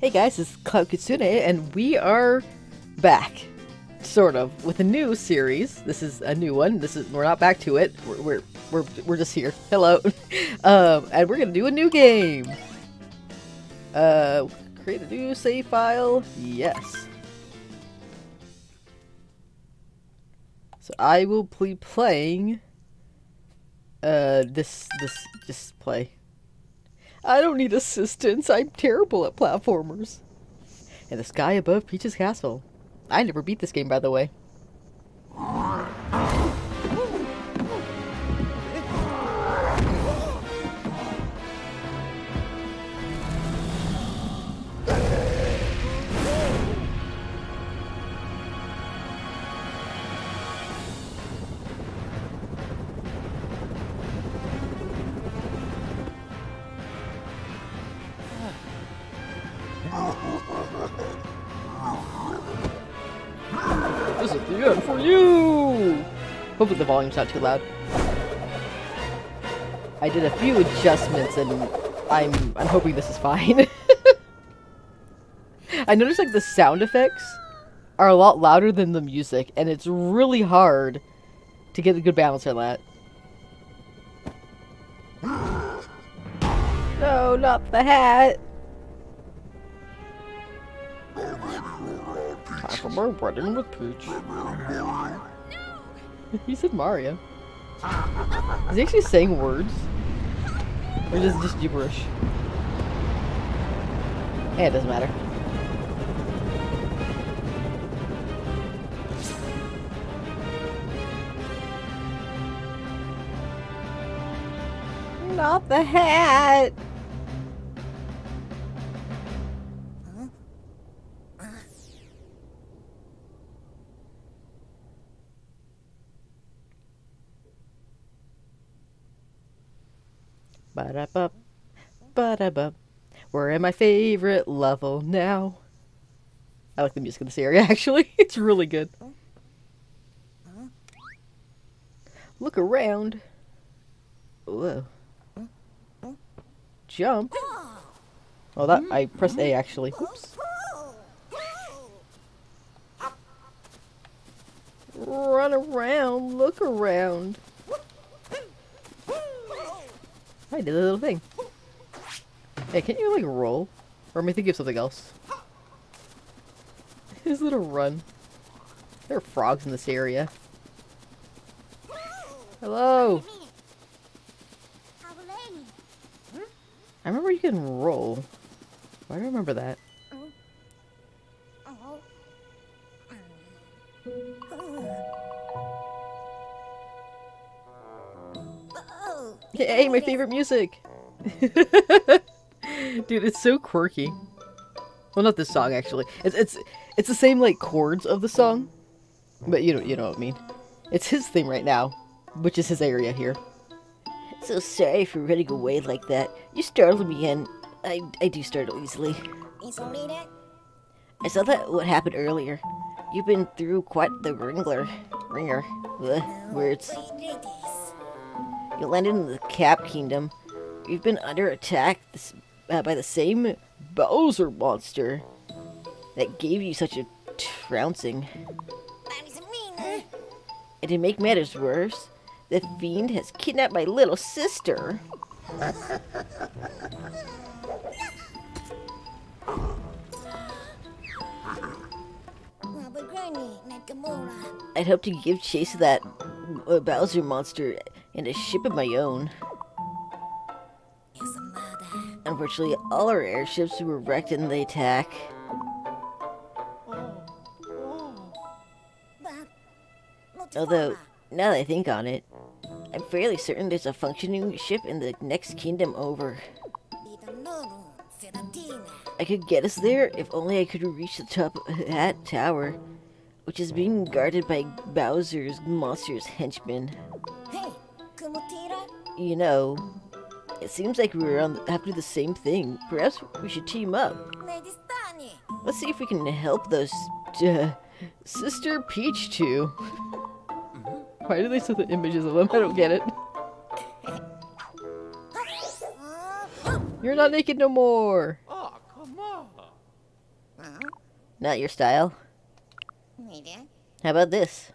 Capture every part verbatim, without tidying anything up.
Hey guys, this is Cloud Kitsune, and we are back, sort of, with a new series. This is a new one. This is we're not back to it. We're we're we're, we're just here. Hello, um, and we're gonna do a new game. Uh, create a new save file. Yes. So I will be playing. Uh, this this just play. I don't need assistance. I'm terrible at platformers. And the sky above Peach's Castle. I never beat this game, by the way. This is the end for you! Hopefully the volume's not too loud. I did a few adjustments and I'm I'm hoping this is fine. I noticed like the sound effects are a lot louder than the music, and it's really hard to get a good balance on that. No, not the hat! Time for more breading with Peach. No! He said Mario. Is he actually saying words? Or is it just gibberish? Eh, it doesn't matter. Not the hat! Ba-da-ba, ba-da-ba. We're in my favorite level now. I like the music in this area, actually. It's really good. Look around. Whoa. Jump. Oh, that I pressed A, actually. Oops. Run around. Look around. I did a little thing. Hey, can't you, like, roll? Or am I thinking of something else? His little run. There are frogs in this area. Hello! I remember you can roll. Why do I remember that? Hey, my favorite music! Dude, it's so quirky. Well, not this song, actually. It's it's it's the same, like, chords of the song. But you know, you know what I mean. It's his thing right now, which is his area here. So sorry for running away like that. You startled me, and I, I do startle easily. I saw that what happened earlier. You've been through quite the wringer. Ringer. Bleh, words. You landed in the Cap Kingdom. You've been under attack this, uh, by the same Bowser monster that gave you such a trouncing. And to make matters worse, the fiend has kidnapped my little sister. I'd hoped to give chase to that uh, Bowser monster and a ship of my own. Unfortunately, all our airships were wrecked in the attack. Although, now that I think on it, I'm fairly certain there's a functioning ship in the next kingdom over. I could get us there if only I could reach the top of that tower, which is being guarded by Bowser's monster's henchmen. You know, it seems like we were on the, have to do the same thing. Perhaps we should team up. Let's see if we can help those uh, Sister Peach too. Why do they send the images of them? I don't get it. You're not naked no more. Oh, come on. Not your style. How about this?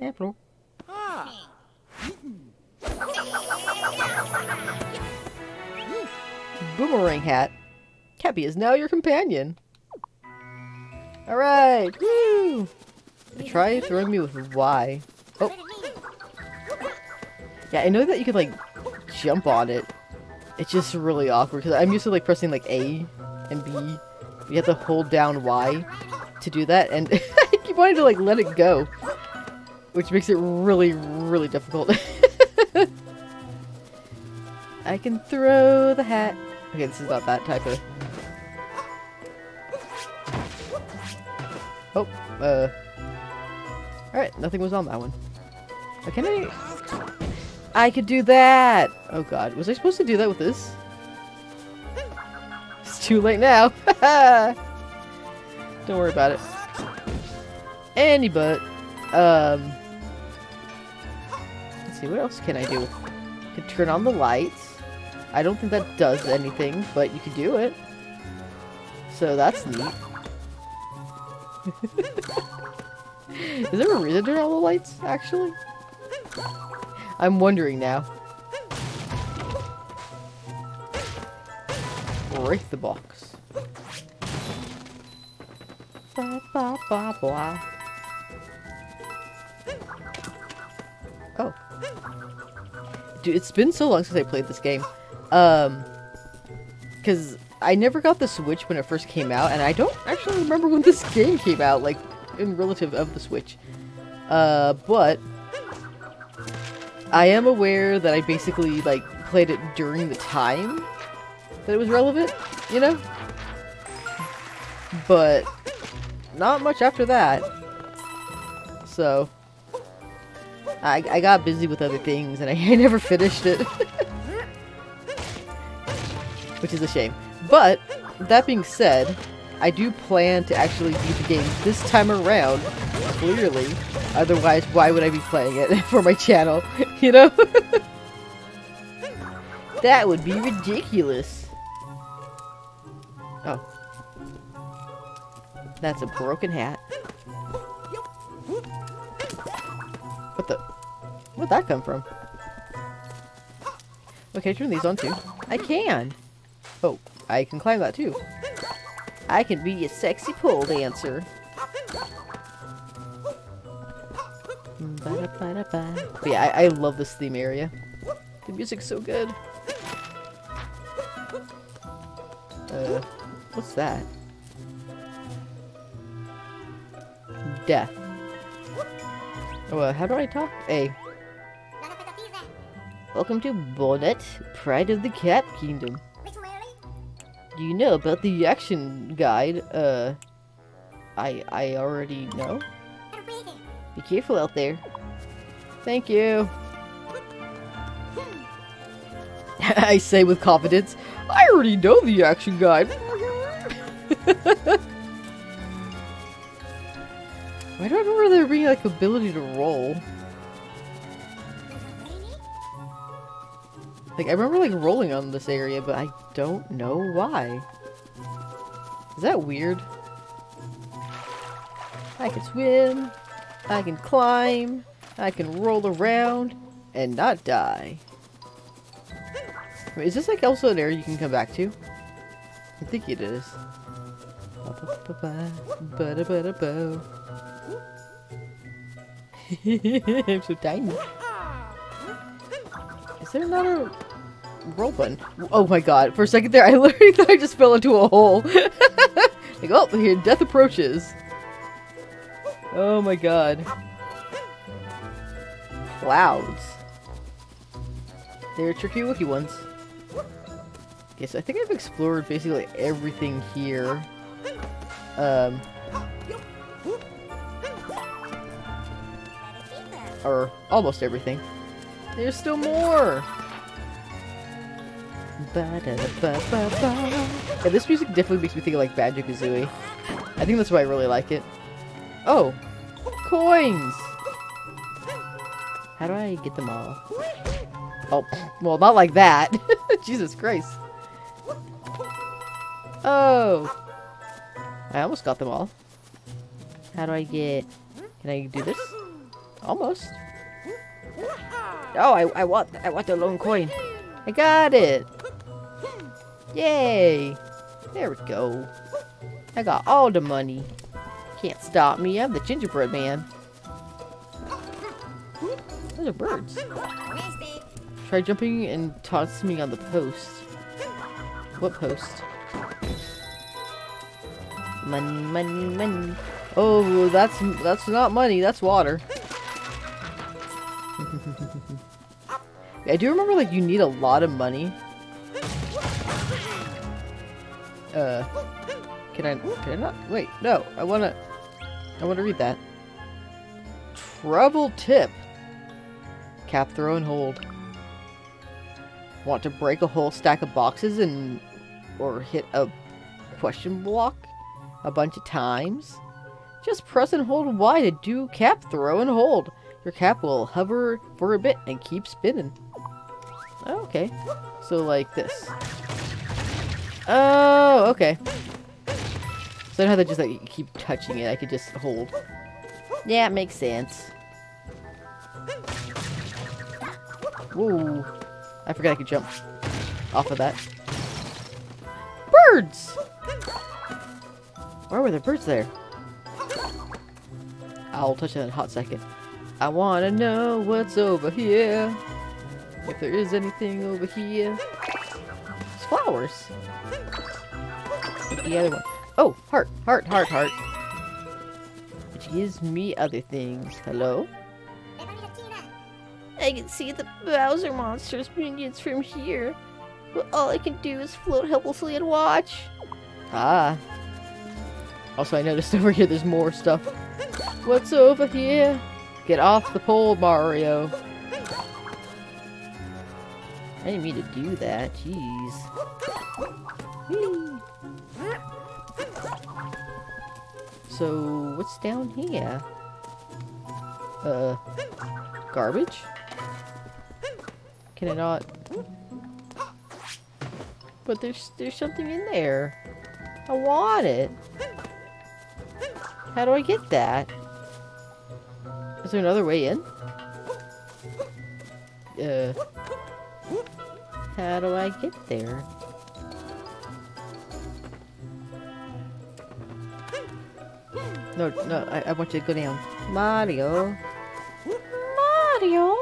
Apple. Ah. Boomerang hat. Cappy is now your companion. Alright! Woo! Try throwing me with Y. Oh. Yeah, I know that you could, like, jump on it. It's just really awkward, because I'm used to, like, pressing, like, A and B. You have to hold down Y to do that, and I keep wanting to, like, let it go. Which makes it really, really difficult. I can throw the hat. Okay, this is not that type of... Oh, uh... Alright, nothing was on that one. Oh, can I... I could do that! Oh god, was I supposed to do that with this? It's too late now! Don't worry about it. Any but... Um... Let's see, what else can I do? I could turn on the lights. I don't think that does anything, but you could do it. So that's neat. Is there a reason to turn on the lights, actually? I'm wondering now. Break the box. Ba, ba, ba, ba. Oh. Dude, it's been so long since I played this game. Um, because I never got the Switch when it first came out, and I don't actually remember when this game came out, like, in relative of the Switch. Uh, but I am aware that I basically, like, played it during the time that it was relevant, you know? But not much after that. So, I, I got busy with other things, and I, I never finished it. Which is a shame. But, that being said, I do plan to actually beat the game this time around, clearly. Otherwise, why would I be playing it for my channel, you know? That would be ridiculous. Oh. That's a broken hat. What the? Where'd that come from? Okay, turn these on too. I can! Oh, I can climb that too. I can be a sexy pole dancer. But yeah, I, I love this theme area. The music's so good. Uh, what's that? Death. Oh, uh, how do I talk? A. Welcome to Bonnet, Pride of the Cap Kingdom. Do you know about the action guide? Uh, I I already know. Be careful out there. Thank you. I say with confidence, I already know the action guide. Why do I remember there being like ability to roll? Like, I remember, like, rolling on this area, but I don't know why. Is that weird? I can swim, I can climb, I can roll around, and not die. I mean, is this, like, also an area you can come back to? I think it is. I'm so tiny. Is there not a... roll button? Oh my god, for a second there I literally thought I just fell into a hole. Like, oh, here, death approaches. Oh my god. Clouds. They're tricky wookie ones. Okay, so I think I've explored basically everything here. Um... Or almost everything. There's still more! Ba-da-da-ba-ba-ba. Yeah, this music definitely makes me think of, like, Banjo-Kazooie. I think that's why I really like it. Oh! Coins! How do I get them all? Oh, well, not like that. Jesus Christ. Oh. I almost got them all. How do I get... Can I do this? Almost. Oh, I, I want I want the lone coin. I got it. Yay. There we go. I got all the money. Can't stop me. I'm the gingerbread man. Those are birds. Try jumping and toss me on the post. What post? Money, money, money. Oh, that's that's not money. That's water. I do remember, like, you need a lot of money. Uh, can I? Can I not? Wait, no. I wanna. I wanna read that. Treble tip. Cap, throw, and hold. Want to break a whole stack of boxes and or hit a question block a bunch of times? Just press and hold Y to do cap, throw, and hold. Your cap will hover for a bit and keep spinning. Oh, okay. So like this. Oh, okay. So I don't have to just like keep touching it. I could just hold. Yeah, it makes sense. Whoa. I forgot I could jump off of that. Birds! Why were there birds there? I'll touch that in a hot second. I wanna know what's over here. If there is anything over here. It's flowers. The other one. Oh, heart, heart, heart, heart. Which gives me other things. Hello? I can see the Bowser monster's minions from here. But all I can do is float helplessly and watch. Ah. Also, I noticed over here there's more stuff. What's over here? Get off the pole, Mario. I didn't mean to do that. Jeez. Whee. So, what's down here? Uh, garbage? Can I not? But there's there's something in there. I want it. How do I get that? Is there another way in? Uh, how do I get there? No, no, I, I want you to go down. Mario. Mario!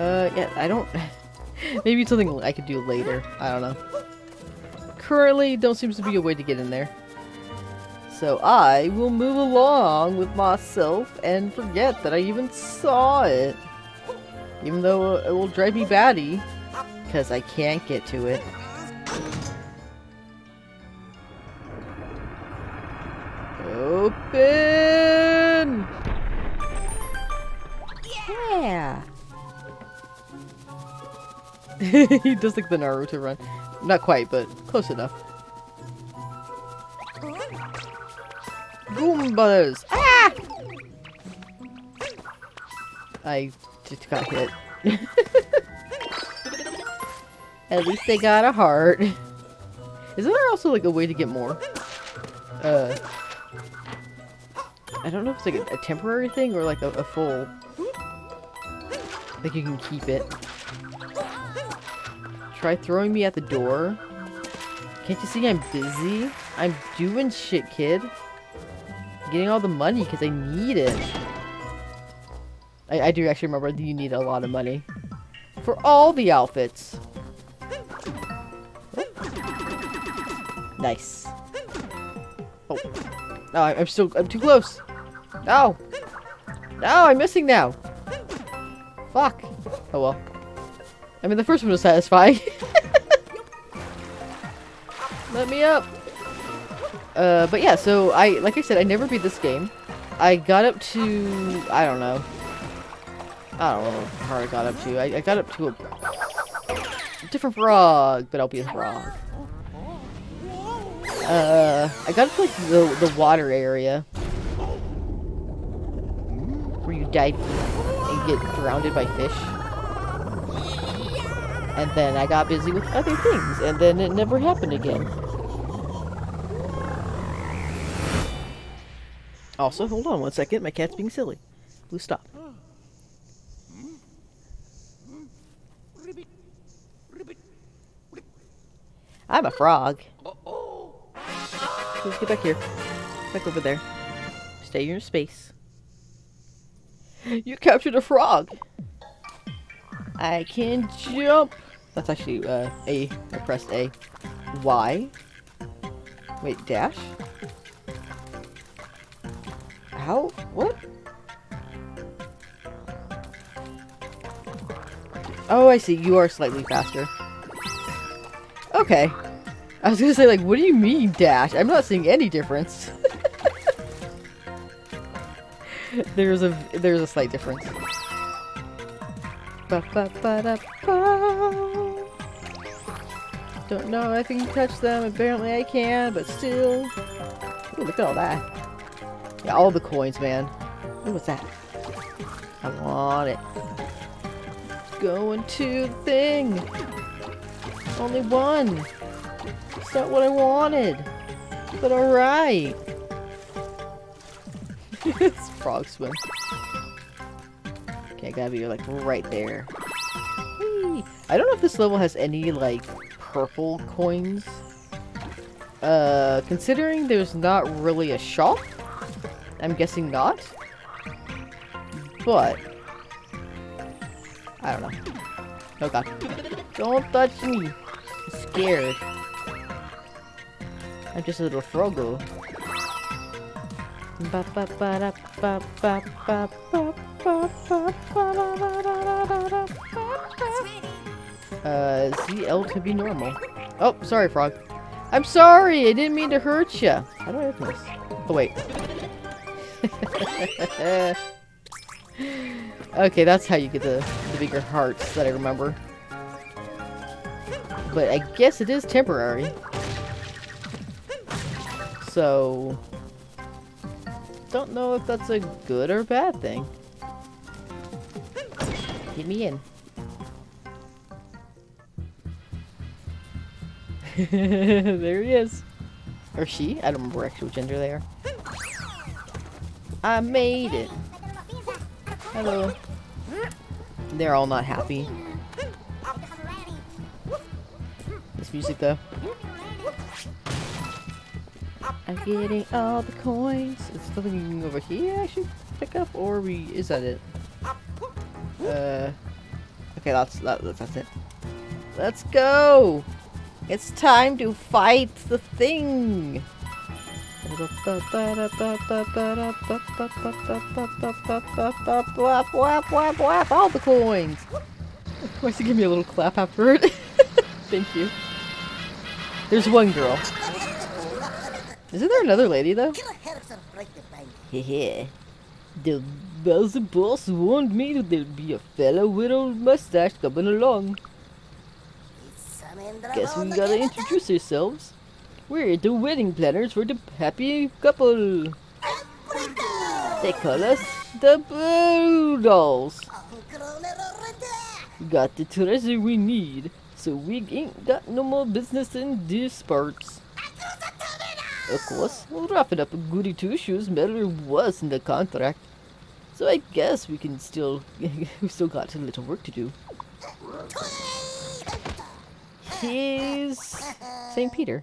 Uh, yeah, I don't... Maybe it's something I could do later. I don't know. Currently, don't seem to be a way to get in there. So I will move along with myself and forget that I even saw it. Even though it will drive me batty, because I can't get to it. Open! Yeah! He does like the Naruto run. Not quite, but close enough. Goombas! Ah! I just got hit. At least they got a heart. Isn't there also like a way to get more? Uh, I don't know if it's like a, a temporary thing or like a, a full. Like you can keep it. Try throwing me at the door. Can't you see I'm busy? I'm doing shit, kid. Getting all the money because I need it. I, I do actually remember that you need a lot of money for all the outfits. Oh. Nice. Oh, no, I, I'm still I'm too close. No, no, I'm missing now. Fuck. Oh well. I mean, the first one was satisfying. Let me up. Uh, but yeah, so I, like I said, I never beat this game. I got up to, I don't know. I don't know how I got up to. I, I got up to a different frog, but I'll be a frog. Uh, I got up to like the, the water area. Where you dive and get drowned by fish. And then I got busy with other things, and then it never happened again. Also, hold on one second, my cat's being silly. Blue, stop. I'm a frog. Let's get back here. Back over there. Stay in your space. You captured a frog! I can jump! That's actually, uh, A. I pressed A. Y. Wait, dash? How? What? Oh, I see. You are slightly faster. Okay. I was gonna say, like, what do you mean, dash? I'm not seeing any difference. There's a there's a slight difference. Ba, ba, ba, da, ba. Don't know if I can touch them. Apparently I can, but still. Ooh, look at all that. Yeah, all the coins, man. Ooh, what's that? I want it. Going to the thing. Only one. It's not what I wanted. But alright. It's frog swim. Okay, I gotta be like right there. Whee! I don't know if this level has any like purple coins. Uh, considering there's not really a shop, I'm guessing not. But I don't know. Oh god! Don't touch me! I'm scared. I'm just a little froggo. Ba ba ba da ba ba ba ba ba ba ba da da da da da da. Uh, Z L to be normal. Oh, sorry, frog. I'm sorry. I didn't mean to hurt you. How do I open this? Oh wait. Okay, that's how you get the the bigger hearts that I remember. But I guess it is temporary. So. Don't know if that's a good or bad thing. Get me in. There he is. Or she? I don't remember actual gender they are. I made it. Hello. They're all not happy. This music though. I'm getting all the coins. Is there something over here I should pick up, or we is that it? Uh, okay, that's that, that's it. Let's go. It's time to fight the thing. All the coins. Why does he give me a little clap after it? Thank you. There's one girl. Isn't there another lady though? Hehe. The Bowser boss warned me that there'd be a fella with a mustache coming along. Guess we gotta introduce ourselves. We're the wedding planners for the happy couple. They call us the Blue Dolls. Got the treasure we need, so we ain't got no more business in these parts. Of course, we'll wrapping up a goody two-shoes matter was in the contract. So I guess we can still... we've still got a little work to do. He's... Saint Peter.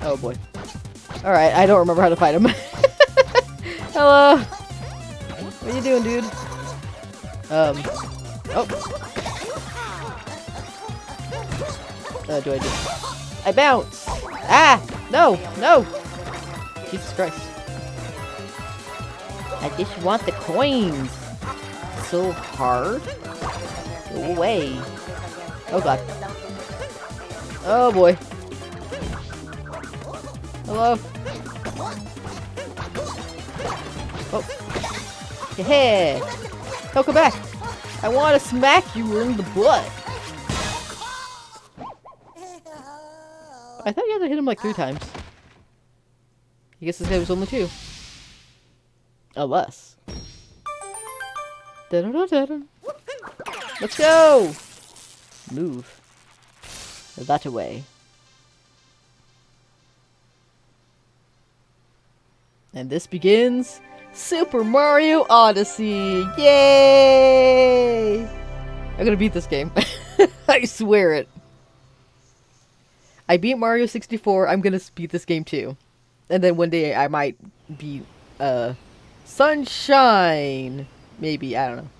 Oh boy. Alright, I don't remember how to fight him. Hello! What are you doing, dude? Um... Oh. Uh, do I do... I bounce! Ah! No! No! Jesus Christ. I just want the coins! It's so hard. Go away. Oh god. Oh boy. Hello? Oh. Yeah! Oh, come back! I want to smack you in the butt! I thought you had to hit him like three times. I guess this guy was only two. Unless. Da -da -da -da. Let's go! Move. That away. And this begins Super Mario Odyssey! Yay! I'm gonna beat this game. I swear it. I beat Mario sixty-four, I'm gonna beat this game too. And then one day I might beat, uh, Sunshine! Maybe, I don't know.